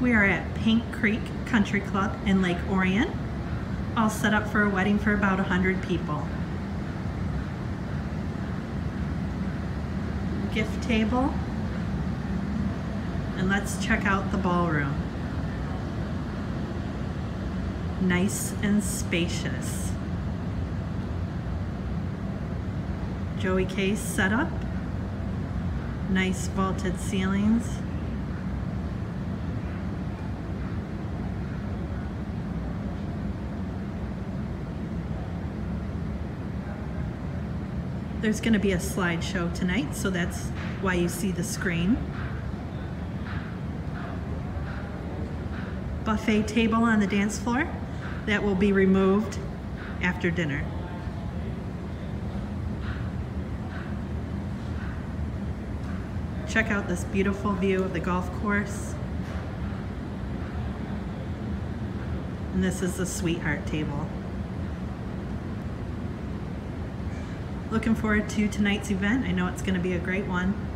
We are at Paint Creek Country Club in Lake Orion, all set up for a wedding for about 100 people. Gift table, and let's check out the ballroom. Nice and spacious. Joey case setup, nice vaulted ceilings. There's going to be a slideshow tonight, so that's why you see the screen. Buffet table on the dance floor. That will be removed after dinner. Check out this beautiful view of the golf course. And this is the sweetheart table. Looking forward to tonight's event. I know it's going to be a great one.